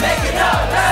Make it out!